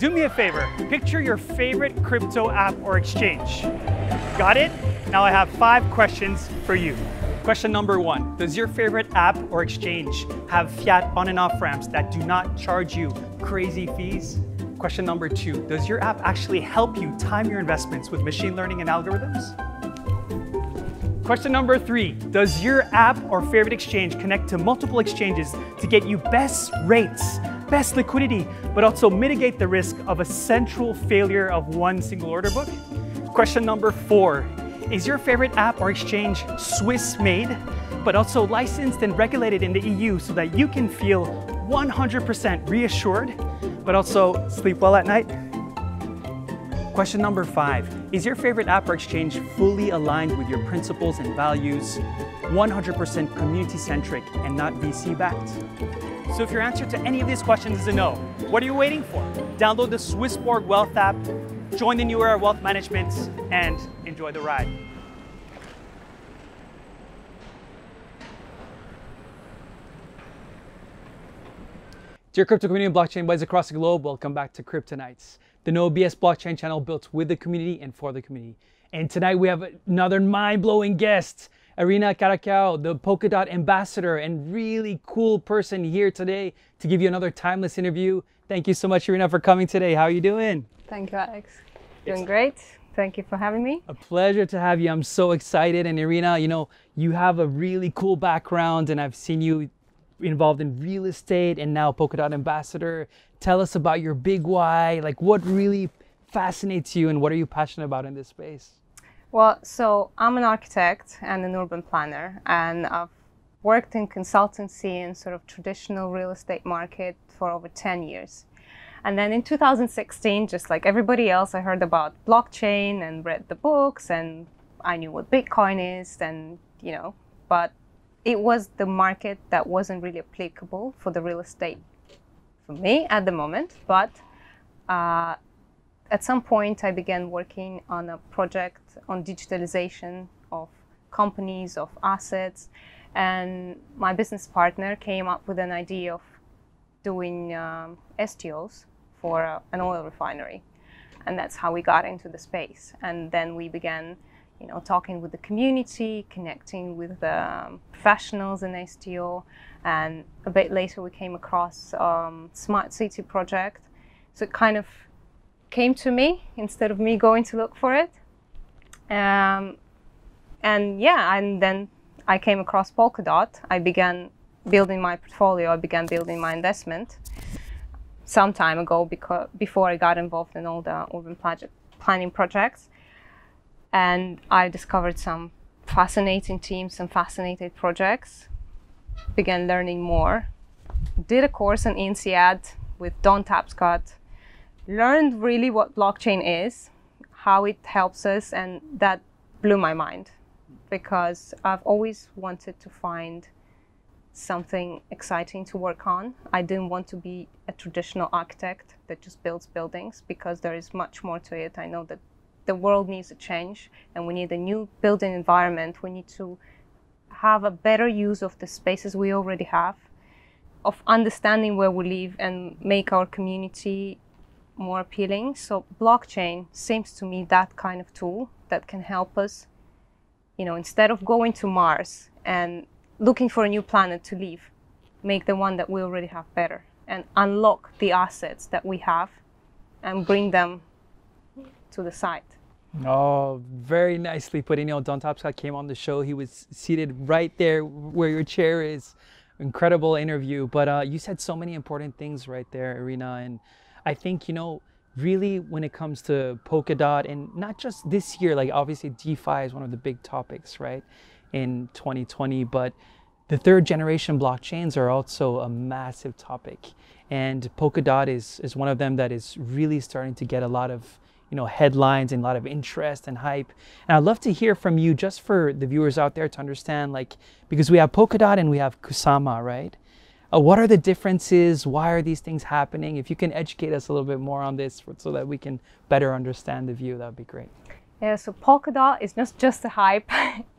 do me a favor. Picture your favorite crypto app or exchange. Got it? Now I have 5 questions for you. Question number 1. Does your favorite app or exchange have fiat on and off ramps that do not charge you crazy fees? Question number 2. Does your app actually help you time your investments with machine learning and algorithms? Question number 3, does your app or favorite exchange connect to multiple exchanges to get you best rates, best liquidity, but also mitigate the risk of a central failure of one single order book? Question number 4, is your favorite app or exchange Swiss made, but also licensed and regulated in the EU so that you can feel 100% reassured, but also sleep well at night? Question number 5, is your favorite app or exchange fully aligned with your principles and values, 100% community-centric and not VC-backed? So if your answer to any of these questions is a no, what are you waiting for? Download the SwissBorg Wealth app, join the new era of wealth management, and enjoy the ride. Dear crypto community and blockchain buddies across the globe, welcome back to Cryptonites, the No BS blockchain channel built with the community and for the community. And tonight we have another mind-blowing guest, Irina Karakao, the Polkadot ambassador and really cool person here today to give you another timeless interview. Thank you so much, Irina, for coming today. How are you doing? Thank you, Alex. Doing great. Thank you for having me. A pleasure to have you. I'm so excited. And Irina, you know, you have a really cool background and I've seen you involved in real estate and now Polkadot ambassador. Tell us about your big why, like what really fascinates you and what are you passionate about in this space? Well, so I'm an architect and an urban planner, and I've worked in consultancy and sort of traditional real estate market for over 10 years. And then in 2016, just like everybody else, I heard about blockchain and read the books and I knew what Bitcoin is, and you know, but it was the market that wasn't really applicable for the real estate for me at the moment. But at some point I began working on a project on digitalization of companies, of assets, and my business partner came up with an idea of doing STOs for an oil refinery, and that's how we got into the space. And then we began, you know, talking with the community, connecting with the professionals in STO. And a bit later we came across Smart City project. So it kind of came to me instead of me going to look for it. And yeah, and then I came across Polkadot. I began building my portfolio. I began building my investment some time ago because before I got involved in all the urban planning projects. And I discovered some fascinating teams, some fascinating projects, began learning more, did a course on INSEAD with Don Tapscott, learned really what blockchain is, how it helps us, and that blew my mind because I've always wanted to find something exciting to work on. I didn't want to be a traditional architect that just builds buildings because there is much more to it. I know that the world needs a change and we need a new building environment. We need to have a better use of the spaces we already have, of understanding where we live and make our community more appealing. So blockchain seems to me that kind of tool that can help us, you know, instead of going to Mars and looking for a new planet to live, make the one that we already have better and unlock the assets that we have and bring them to the site. Oh, very nicely put. You know, Don Tapscott came on the show. He was seated right there where your chair is. Incredible interview. But you said so many important things right there, Irina. And I think, you know, really when it comes to Polkadot, and not just this year, like obviously DeFi is one of the big topics, right, in 2020. But the third generation blockchains are also a massive topic. And Polkadot is one of them that is really starting to get a lot of, you know, headlines and a lot of interest and hype. And I'd love to hear from you, just for the viewers out there to understand, like, because we have Polkadot and we have Kusama, right? What are the differences? Why are these things happening? If you can educate us a little bit more on this so that we can better understand the view, that would be great. Yeah, so Polkadot is not just a hype,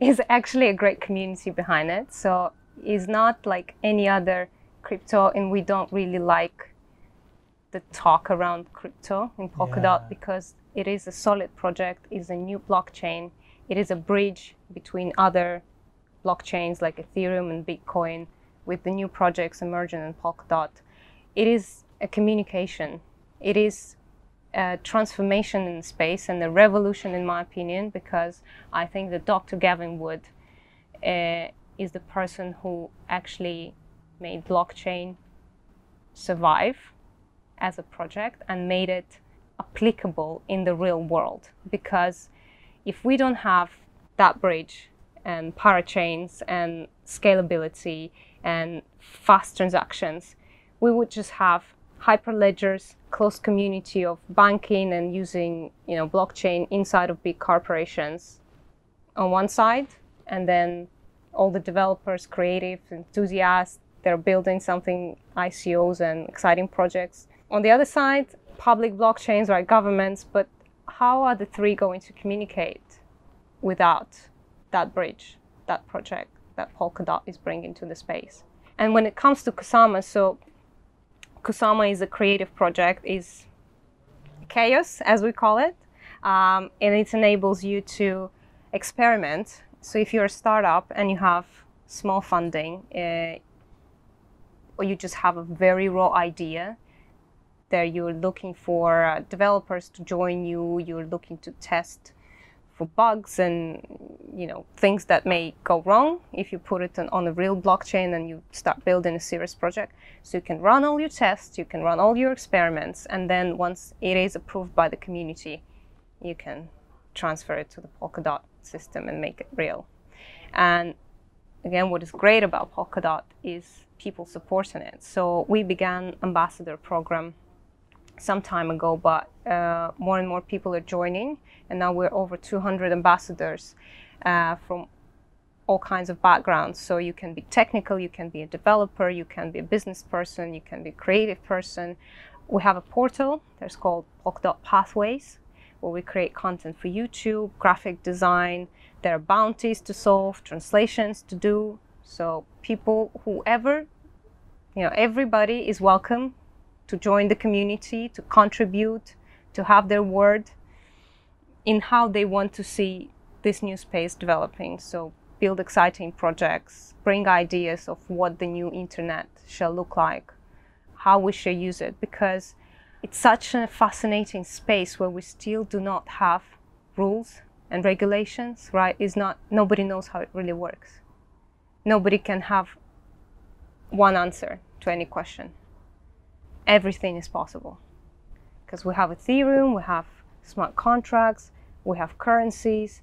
it's actually a great community behind it. So it's not like any other crypto, and we don't really like the talk around crypto in Polkadot, because it is a solid project, it's a new blockchain, it is a bridge between other blockchains like Ethereum and Bitcoin with the new projects emergent in Polkadot. It is a communication, it is a transformation in space and a revolution in my opinion, because I think that Dr. Gavin Wood is the person who actually made blockchain survive as a project and made it applicable in the real world. Because if we don't have that bridge and parachains and scalability and fast transactions, we would just have hyperledgers, close community of banking and using, you know, blockchain inside of big corporations on one side, and then all the developers, creatives, enthusiasts, they're building something, ICOs and exciting projects. On the other side, public blockchains, right, governments, but how are the three going to communicate without that bridge, that project that Polkadot is bringing to the space? And when it comes to Kusama, so Kusama is a creative project, is chaos, as we call it, and it enables you to experiment. So if you're a startup and you have small funding, or you just have a very raw idea, there you're looking for developers to join you, you're looking to test for bugs and, you know, things that may go wrong if you put it on a real blockchain and you start building a serious project. So you can run all your tests, you can run all your experiments, and then once it is approved by the community, you can transfer it to the Polkadot system and make it real. And again, what is great about Polkadot is people supporting it. So we began ambassador program some time ago, but more and more people are joining, and now we're over 200 ambassadors from all kinds of backgrounds. So you can be technical, you can be a developer, you can be a business person, you can be a creative person. We have a portal that's called Polkadot Pathways, where we create content for YouTube, graphic design, there are bounties to solve, translations to do. So people, whoever, you know, everybody is welcome to join the community, to contribute, to have their word in how they want to see this new space developing. So build exciting projects, bring ideas of what the new internet shall look like, how we shall use it, because it's such a fascinating space where we still do not have rules and regulations, right? It's not, nobody knows how it really works. Nobody can have one answer to any question. Everything is possible. Because we have Ethereum, we have smart contracts, we have currencies,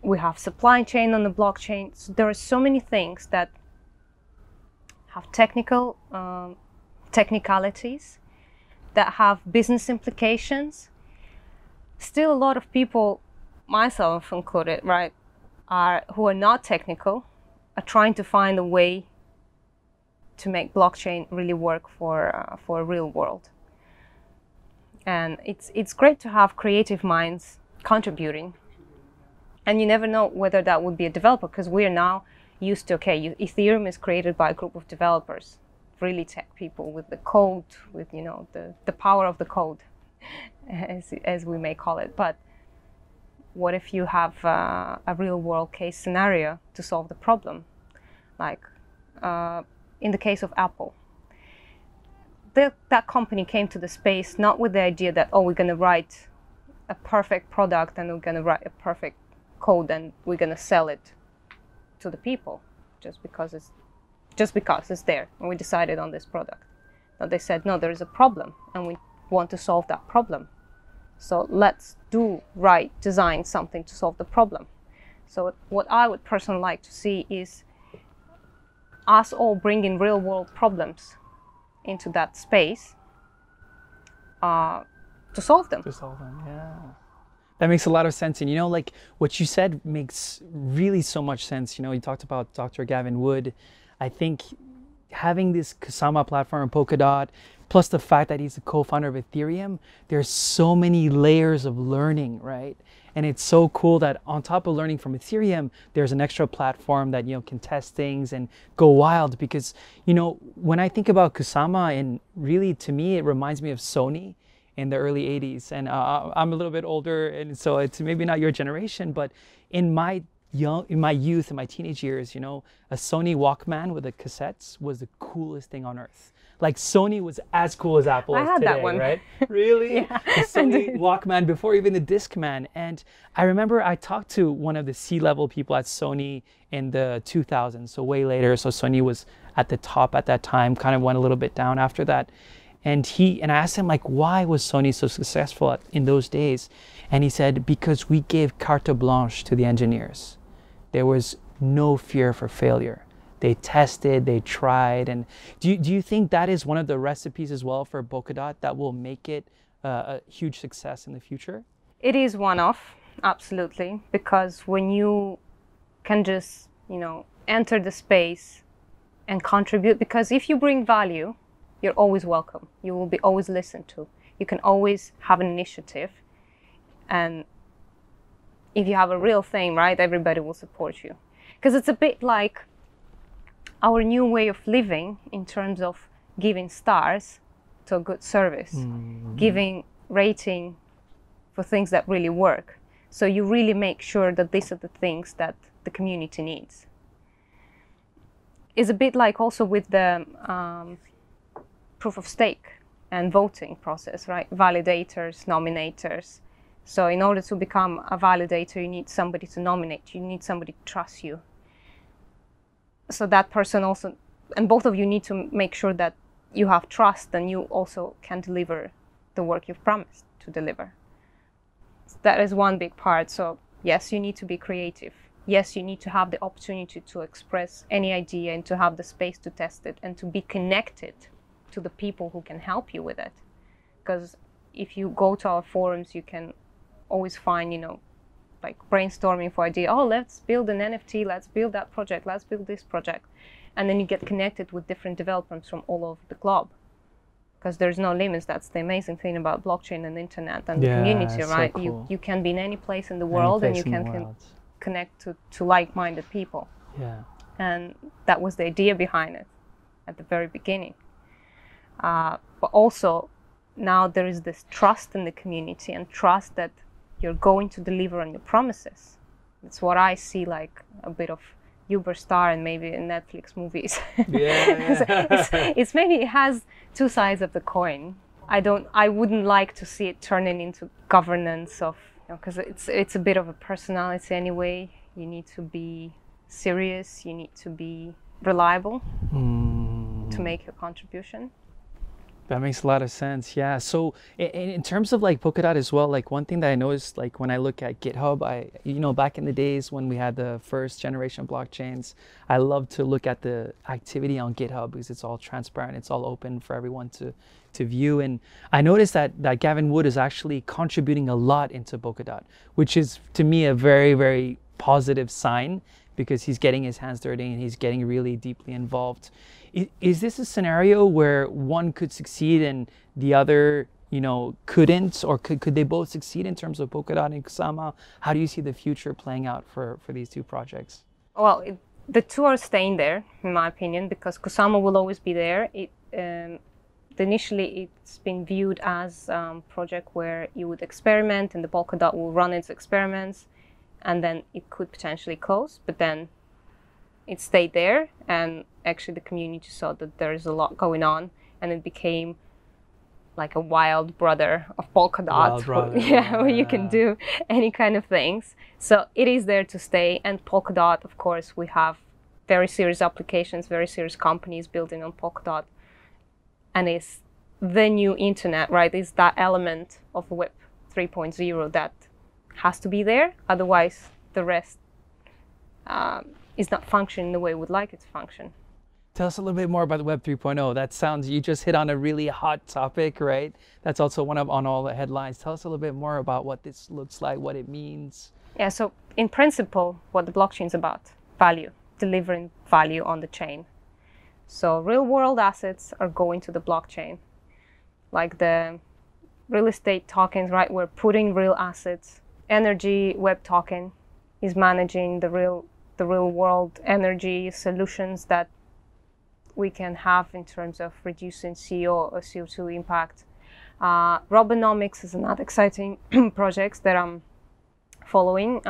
we have supply chain on the blockchain. So there are so many things that have technical technicalities, that have business implications. Still a lot of people, myself included, right, who are not technical, are trying to find a way to make blockchain really work for a real world. And it's great to have creative minds contributing. And you never know whether that would be a developer, because we are now used to, okay, Ethereum is created by a group of developers, really tech people with the code, with, you know, the power of the code, as we may call it. But what if you have a real world case scenario to solve the problem? Like in the case of Apple, that company came to the space not with the idea that, oh, we're going to write a perfect product and we're going to write a perfect code and we're going to sell it to the people just because it's there and we decided on this product. But they said, no, there is a problem and we want to solve that problem. So let's design something to solve the problem. So what I would personally like to see is us all bringing real world problems into that space to solve them. To solve them, yeah. That makes a lot of sense. And, you know, like what you said makes really so much sense. You know, you talked about Dr. Gavin Wood. I think having this Kusama platform, Polkadot, plus the fact that he's the co-founder of Ethereum, there's so many layers of learning, right? And it's so cool that on top of learning from Ethereum, there's an extra platform that, you know, can test things and go wild. Because, you know, when I think about Kusama, and really to me, it reminds me of Sony in the early 80s. And I'm a little bit older, and so it's maybe not your generation, but in my youth, in my teenage years, you know, a Sony Walkman with the cassettes was the coolest thing on earth. Like, Sony was as cool as Apple is today, that one. Right? Really? Yeah. The Sony Walkman before even the Discman. And I remember I talked to one of the C-level people at Sony in the 2000s, so way later. So Sony was at the top at that time, kind of went a little bit down after that. And I asked him, like, why was Sony so successful in those days? And he said, because we gave carte blanche to the engineers. There was no fear for failure. They tested, they tried. And do you think that is one of the recipes as well for Polkadot that will make it a huge success in the future? It is one of, absolutely. Because when you can just, you know, enter the space and contribute, because if you bring value, you're always welcome. You will be always listened to. You can always have an initiative. And if you have a real thing, right, everybody will support you. Because it's a bit like our new way of living in terms of giving stars to a good service, giving rating for things that really work. So you really make sure that these are the things that the community needs. It's a bit like also with the proof of stake and voting process, right? Validators, nominators. So in order to become a validator, you need somebody to nominate. You need somebody to trust you. So that person also, and both of you need to make sure that you have trust and you also can deliver the work you've promised to deliver. So that is one big part. So yes, you need to be creative. Yes, you need to have the opportunity to express any idea and to have the space to test it and to be connected to the people who can help you with it. Because if you go to our forums, you can always find, you know, like brainstorming for idea, oh, let's build an NFT, let's build that project, let's build this project. And then you get connected with different developers from all over the globe. Because there's no limits. That's the amazing thing about blockchain and internet and the community, right? So cool. You can be in any place in the world and you can connect to like-minded people. Yeah. And that was the idea behind it at the very beginning. But also now there is this trust in the community and trust that you're going to deliver on your promises. That's what I see, like a bit of Uberstar and maybe in Netflix movies. Yeah. it's maybe it has two sides of the coin. I wouldn't like to see it turning into governance of, you know, because it's a bit of a personality anyway. You need to be serious. You need to be reliable to make your contribution. That makes a lot of sense. Yeah. So in terms of like Polkadot as well, like one thing that I noticed, like when I look at GitHub, you know, back in the days when we had the first generation blockchains, I love to look at the activity on GitHub because it's all transparent. It's all open for everyone to view. And I noticed that Gavin Wood is actually contributing a lot into Polkadot, which is to me a very, very positive sign because he's getting his hands dirty and he's getting really deeply involved. Is this a scenario where one could succeed and the other, you know, couldn't? Or could they both succeed in terms of Polkadot and Kusama? How do you see the future playing out for these two projects? Well, the two are staying there, in my opinion, because Kusama will always be there. Initially, it's been viewed as a project where you would experiment and the Polkadot will run its experiments and then it could potentially close, but then it stayed there and actually the community saw that there is a lot going on and it became like a wild brother of Polkadot. Where you can do any kind of things. So it is there to stay. And Polkadot, of course, we have very serious applications, very serious companies building on Polkadot. And it's the new internet, right? It's that element of Web 3.0 that has to be there. Otherwise, the rest is not functioning the way we would like it to function. Tell us a little bit more about the Web 3.0. That sounds, you just hit on a really hot topic, right? That's also one of on all the headlines. Tell us a little bit more about what this looks like, what it means. Yeah, so in principle, what the blockchain is about, value, delivering value on the chain. So real world assets are going to the blockchain. like the real estate tokens, right? We're putting real assets. Energy Web Token is managing the real world energy solutions that we can have in terms of reducing CO2 impact. Robonomics is another exciting project that I'm following.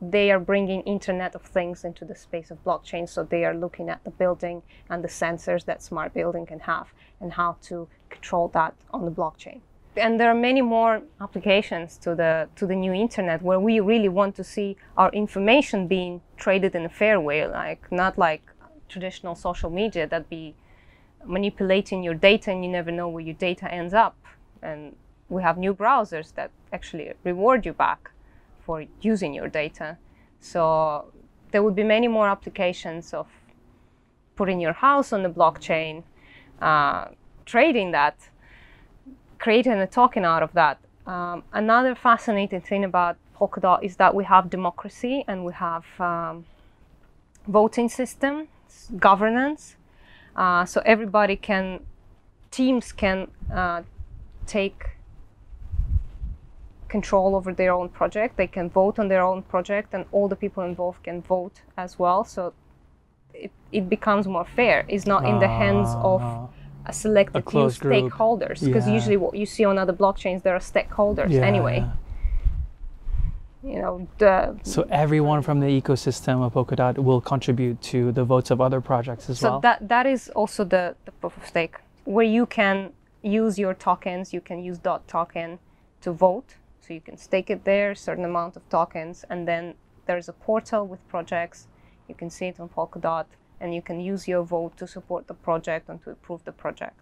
They are bringing Internet of Things into the space of blockchain. So they are looking at the building and the sensors that smart building can have and how to control that on the blockchain. And there are many more applications to the new internet where we really want to see our information being traded in a fair way, like not like traditional social media that be manipulating your data and you never know where your data ends up. And we have new browsers that actually reward you back for using your data. So there would be many more applications of putting your house on the blockchain, trading that, creating a token out of that. Another fascinating thing about Polkadot is that we have democracy and we have voting system, governance. So everybody can, teams can take control over their own project. They can vote on their own project and all the people involved can vote as well. So it becomes more fair. It's not in the hands of a selected few stakeholders, because usually what you see on other blockchains, there are stakeholders anyway. You know, so everyone from the ecosystem of Polkadot will contribute to the votes of other projects as well? So that is also the proof of stake, where you can use your tokens, you can use DOT token to vote. So you can stake it there, a certain amount of tokens, and then there's a portal with projects. You can see it on Polkadot. And you can use your vote to support the project and to approve the project.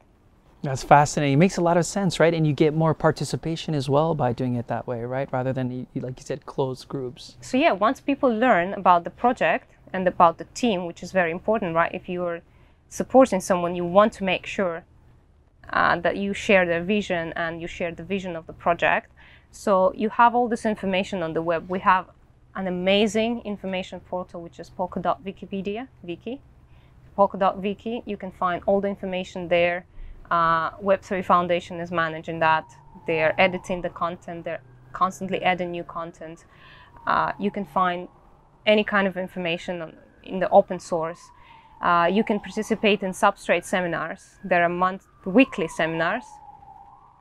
That's fascinating. It makes a lot of sense, right? And you get more participation as well by doing it that way, right? Rather than, like you said, closed groups. So yeah, once people learn about the project and about the team, which is very important, right? If you're supporting someone, you want to make sure that you share their vision and you share the vision of the project. So you have all this information on the web. We have an amazing information portal, which is Polkadot Wikipedia, Wiki. Polkadot Wiki, you can find all the information there. Web3 Foundation is managing that. They're editing the content. They're constantly adding new content. You can find any kind of information in the open source. You can participate in Substrate seminars. There are weekly seminars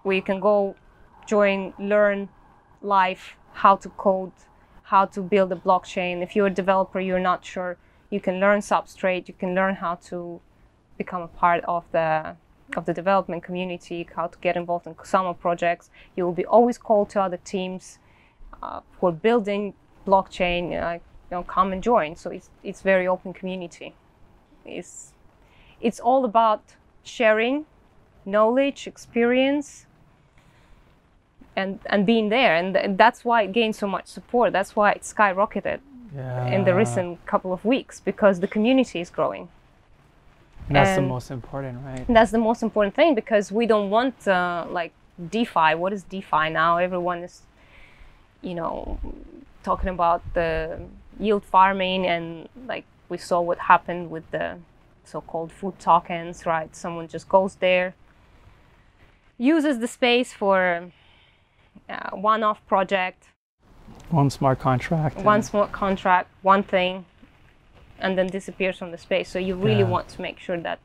where you can go, join, learn live how to code, how to build a blockchain. If you're a developer, you're not sure, you can learn Substrate. You can learn how to become a part of the development community, how to get involved in Kusama projects. You will be always called to other teams who are building blockchain. You know, come and join. So it's very open community. It's all about sharing knowledge, experience, and being there. And that's why it gained so much support. That's why it skyrocketed. Yeah. In the recent couple of weeks, because the community is growing. And that's the most important, right? That's the most important thing, because we don't want like DeFi. What is DeFi now? Everyone is, you know, talking about the yield farming, and like we saw what happened with the so-called food tokens, right? Someone just goes there, uses the space for one-off project. One smart contract. One smart contract, one thing, and then disappears from the space. So you really want to make sure that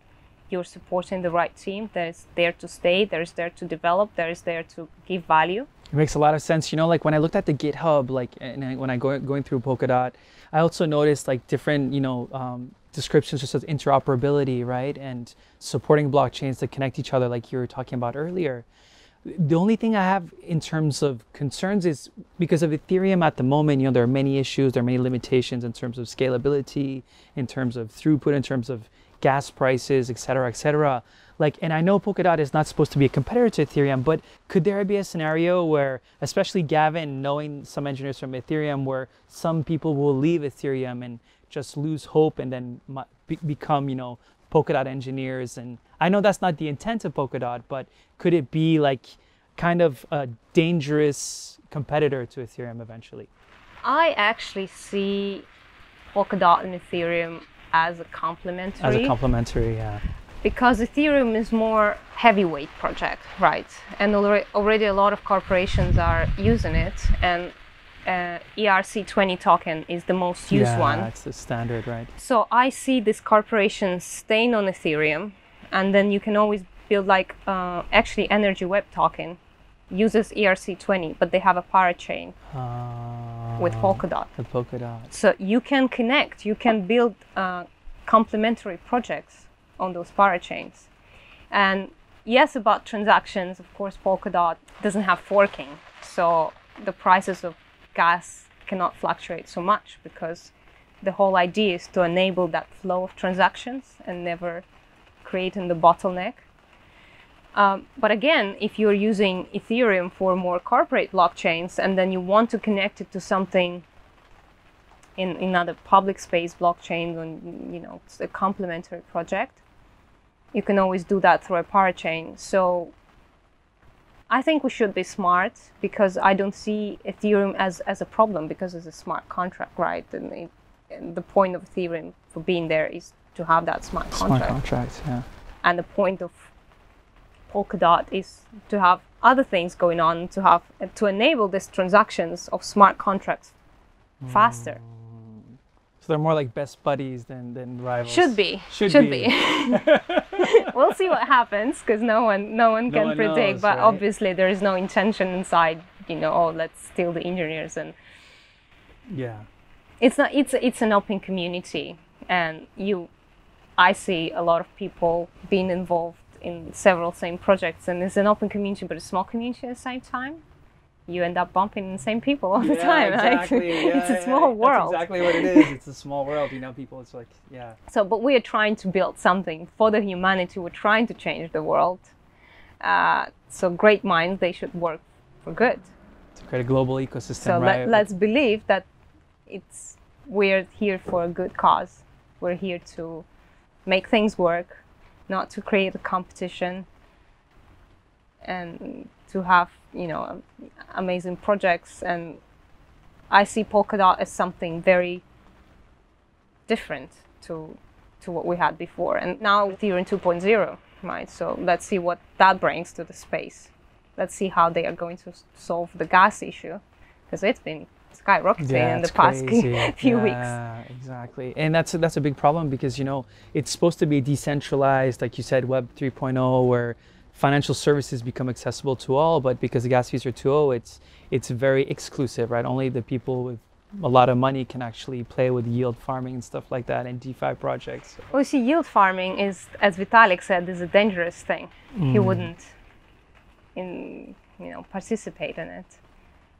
you're supporting the right team that is there to stay, that is there to develop, that is there to give value. It makes a lot of sense. You know, like when I looked at the GitHub, like when I going through Polkadot, I also noticed like different, you know, descriptions just of interoperability, right? And supporting blockchains that connect each other like you were talking about earlier. The only thing I have in terms of concerns is because of Ethereum at the moment, you know, there are many issues, there are many limitations in terms of scalability, in terms of throughput, in terms of gas prices, et cetera, et cetera. Like, and I know Polkadot is not supposed to be a competitor to Ethereum, but could there be a scenario where, especially Gavin, knowing some engineers from Ethereum, where some people will leave Ethereum and just lose hope and then become, you know, Polkadot engineers? And I know that's not the intent of Polkadot, but could it be like kind of a dangerous competitor to Ethereum eventually? I actually see Polkadot and Ethereum as a complementary. As a complementary, yeah. because Ethereum is more heavyweight project, right? And already a lot of corporations are using it, and ERC20 token is the most used one. Yeah, it's the standard, right? So I see these corporations staying on Ethereum, and then you can always build like actually Energy Web Token uses ERC20, but they have a parachain with Polkadot. With Polkadot. So you can connect, you can build complementary projects on those parachains. And yes, about transactions, of course, Polkadot doesn't have forking. So the prices of gas cannot fluctuate so much because the whole idea is to enable that flow of transactions and never creating the bottleneck. But again, if you're using Ethereum for more corporate blockchains and then you want to connect it to something in other public space blockchains, and you know, it's a complementary project, you can always do that through a parachain. So I think we should be smart, because I don't see Ethereum as a problem, because it's a smart contract, right? And, the point of Ethereum for being there is to have that smart contract. Smart contract, yeah. And the point of Polkadot is to have other things going on, to have to enable these transactions of smart contracts faster. So they're more like best buddies than rivals. Should be. Should be. We'll see what happens, because no one can predict. Knows, but right? Obviously there is no intention inside. You know, oh, let's steal the engineers and. Yeah. It's not. It's an open community, and I see a lot of people being involved in several same projects, and it's an open community but a small community at the same time. You end up bumping the same people all the time. Exactly. Like, yeah, it's a small world. That's exactly what it is. It's a small world. You know, people, it's like, yeah. So, but we are trying to build something for the humanity. We're trying to change the world. So great minds, they should work for good. To create a global ecosystem, so right? So let's believe that we're here for a good cause. We're here to make things work, not to create a competition, and to have, you know, amazing projects. And I see Polkadot as something very different to what we had before. And now Ethereum 2.0, right? So let's see what that brings to the space. Let's see how they are going to solve the gas issue, because it's been skyrocketing in the past few weeks. Yeah, exactly. And that's a big problem, because, you know, it's supposed to be decentralized, like you said, Web 3.0, where financial services become accessible to all, but because the gas fees are too low, it's very exclusive, right? Only the people with a lot of money can actually play with yield farming and stuff like that, and DeFi projects. Well, you see, yield farming is, as Vitalik said, is a dangerous thing. He wouldn't, you know, participate in it.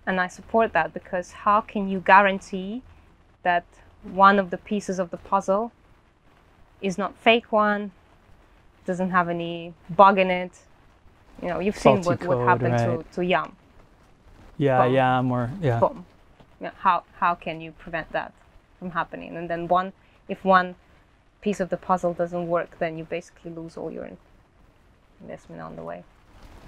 And I support that, because how can you guarantee that one of the pieces of the puzzle is not fake one, doesn't have any bug in it? You know, you've seen what happened, right, to Yam. Yeah, boom. Yam or yeah. Boom. Yeah. How can you prevent that from happening? And then if one piece of the puzzle doesn't work, then you basically lose all your investment on the way.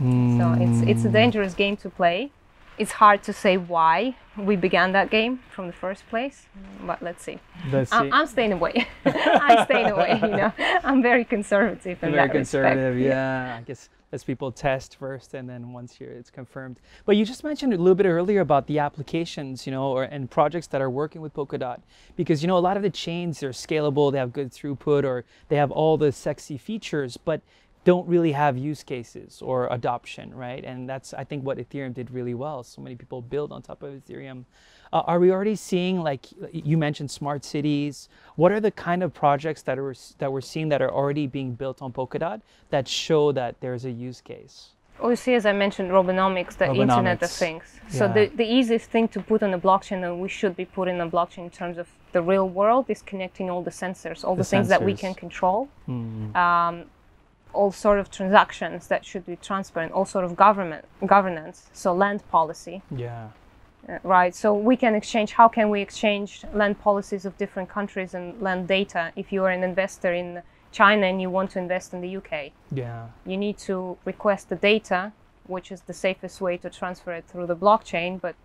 So it's a dangerous game to play. It's hard to say why we began that game from the first place, but let's see. I'm staying away. I'm staying away, you know. I'm very conservative in that respect. Very conservative, yeah. I guess as people test first, and then once it's confirmed. But you just mentioned a little bit earlier about the applications, you know, and projects that are working with Polkadot. Because, you know, a lot of the chains, they're scalable, they have good throughput, or they have all the sexy features, but don't really have use cases or adoption, right? And that's, I think, what Ethereum did really well. So many people build on top of Ethereum. Are we already seeing, like you mentioned, smart cities? What are the kind of projects that we're seeing that are already being built on Polkadot that show that there's a use case? Well, you see, as I mentioned, Robonomics, the Internet of Things. So the easiest thing to put on a blockchain, and we should be putting on blockchain in terms of the real world, is connecting all the sensors, all the things that we can control. All sort of transactions that should be transparent, all sort of governance, so land policy. Yeah. Right, so we can exchange, how can we exchange land policies of different countries and land data? If you are an investor in China and you want to invest in the UK, you need to request the data, which is the safest way to transfer it through the blockchain, but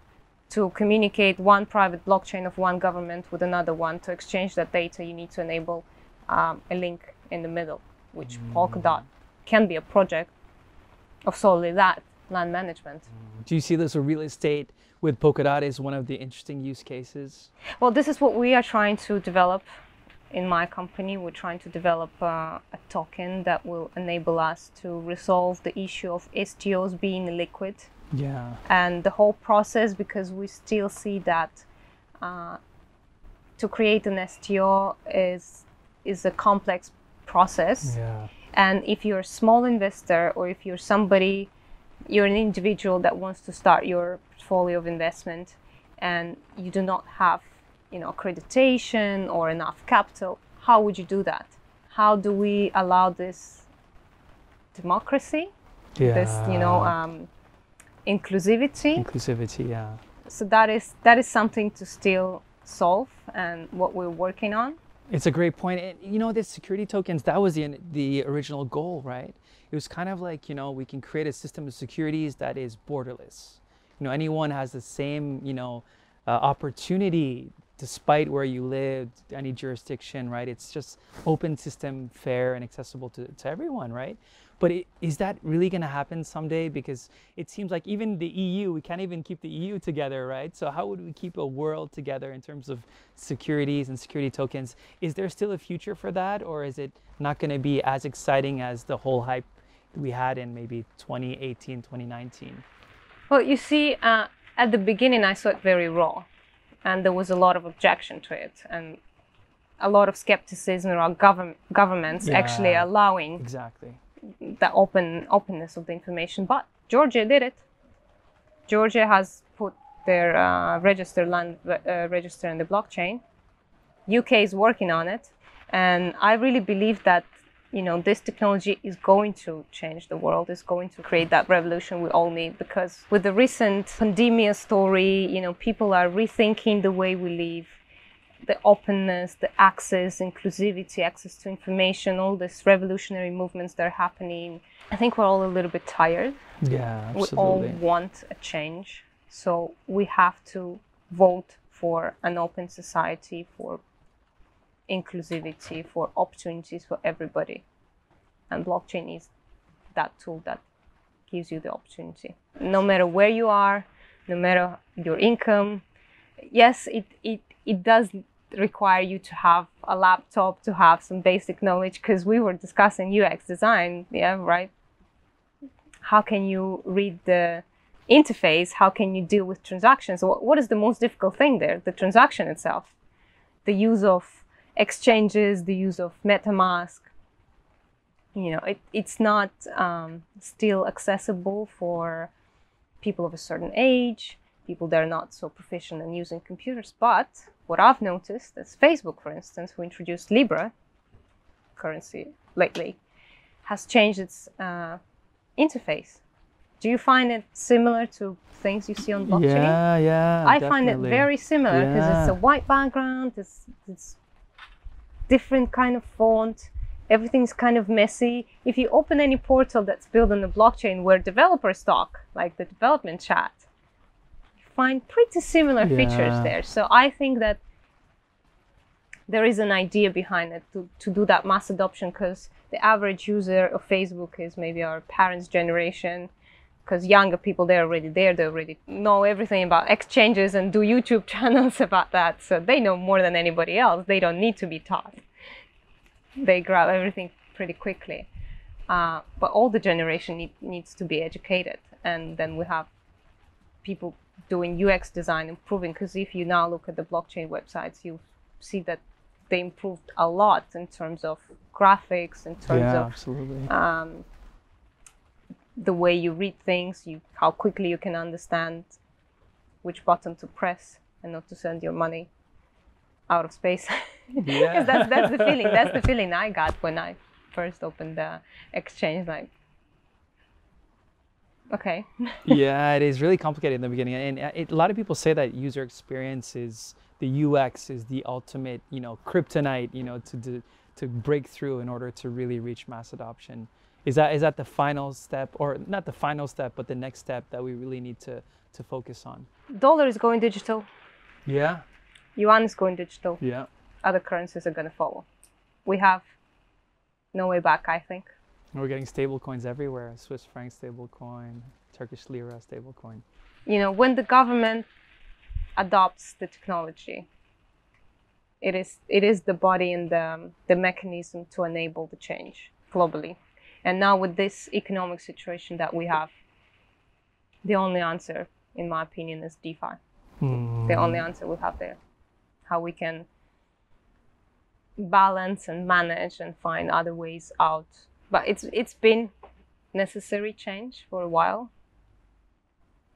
to communicate one private blockchain of one government with another one, to exchange that data, you need to enable a link in the middle. which Polkadot can be a project of solely that, land management. Do you see this real estate with Polkadot as one of the interesting use cases? Well, this is what we are trying to develop in my company. We're trying to develop a token that will enable us to resolve the issue of STOs being illiquid. Yeah. And the whole process, because we still see that to create an STO is a complex process. Yeah. And if you're a small investor, or if you're somebody, you're an individual that wants to start your portfolio of investment and you do not have, you know, accreditation or enough capital, how would you do that? How do we allow this democracy, this, you know, inclusivity? Inclusivity, yeah. So that is something to still solve and what we're working on. It's a great point. And you know, the security tokens, that was the original goal, right? It was kind of like, you know, we can create a system of securities that is borderless. You know, anyone has the same, you know, opportunity despite where you live, any jurisdiction, right? It's just open system, fair and accessible to everyone, right? But is that really going to happen someday? Because it seems like even the EU, we can't even keep the EU together, right? So how would we keep a world together in terms of securities and security tokens? Is there still a future for that? Or is it not going to be as exciting as the whole hype we had in maybe 2018, 2019? Well, you see, at the beginning, I saw it very raw. And there was a lot of objection to it and a lot of skepticism around governments actually allowing the openness of the information. But Georgia did it. Georgia has put their register in the blockchain. UK is working on it. And I really believe that, you know, this technology is going to change the world, is going to create that revolution we all need, because with the recent pandemia story, you know, people are rethinking the way we live, the openness, the access, inclusivity, access to information, all these revolutionary movements that are happening. I think we're all a little bit tired. Yeah, absolutely. We all want a change. So we have to vote for an open society, for inclusivity, for opportunities for everybody, and blockchain is that tool that gives you the opportunity, no matter where you are, no matter your income. Yes, it does require you to have a laptop, to have some basic knowledge, because we were discussing UX design, right? How can you read the interface? How can you deal with transactions? What is the most difficult thing there? The transaction itself, the use of exchanges, the use of MetaMask. You know, it's not still accessible for people of a certain age, people that are not so proficient in using computers. But what I've noticed is Facebook, for instance, who introduced Libra currency lately, has changed its interface. Do you find it similar to things you see on blockchain? Yeah, yeah, I find it very similar, because it's a white background, it's different kind of font, everything's kind of messy. If you open any portal that's built on the blockchain where developers talk, like the development chat, you find pretty similar features there. So I think that there is an idea behind it to do that mass adoption, because the average user of Facebook is maybe our parents' generation, because younger people, they're already there, they already know everything about exchanges and do YouTube channels about that. So they know more than anybody else. They don't need to be taught. They grab everything pretty quickly. But older generation needs to be educated. And then we have people doing UX design, improving, because if you now look at the blockchain websites, you see that they improved a lot in terms of graphics, in terms of absolutely. The way you read things, how quickly you can understand which button to press and not to send your money out of space. Yeah. that's the feeling. That's the feeling I got when I first opened the exchange. Like, okay. Yeah, it is really complicated in the beginning, and a lot of people say that user experience is the UX is the ultimate, you know, kryptonite, you know, to break through in order to really reach mass adoption. Is that the final step, or not the final step, but the next step that we really need to focus on? Dollar is going digital. Yeah. Yuan is going digital. Yeah. Other currencies are going to follow. We have no way back, I think. And we're getting stable coins everywhere, Swiss franc stable coin, Turkish lira stable coin. You know, when the government adopts the technology, it is the body and the mechanism to enable the change globally. And now with this economic situation that we have, the only answer, in my opinion, is DeFi. Mm. The only answer we have there, how we can balance and manage and find other ways out. But it's been necessary change for a while,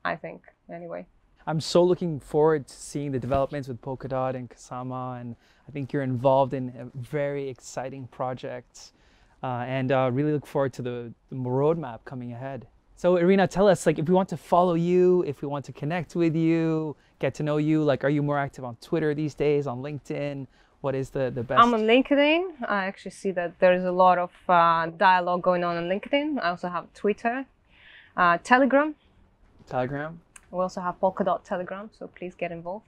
I think, anyway. I'm so looking forward to seeing the developments with Polkadot and Kusama, and I think you're involved in very exciting projects, and really look forward to the roadmap coming ahead. So Irina, tell us, like, if we want to follow you, if we want to connect with you, get to know you, like, are you more active on Twitter these days, on LinkedIn? What is the best? I'm on LinkedIn. I actually see that there's a lot of dialogue going on LinkedIn. I also have Twitter, Telegram. Telegram. We also have Polkadot Telegram, so please get involved.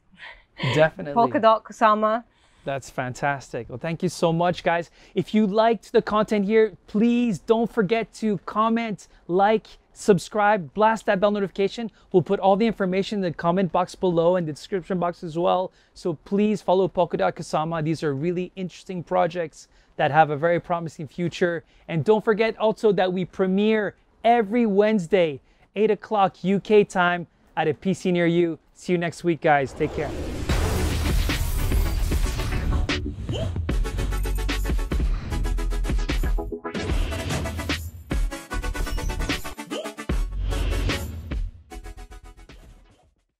Definitely. Polkadot, Kusama. That's fantastic. Well, thank you so much, guys. If you liked the content here, please don't forget to comment, like, subscribe, blast that bell notification. We'll put all the information in the comment box below and the description box as well. So please follow Polkadot Kusama. These are really interesting projects that have a very promising future. And don't forget also that we premiere every Wednesday, 8 o'clock UK time at a PC near you. See you next week, guys. Take care.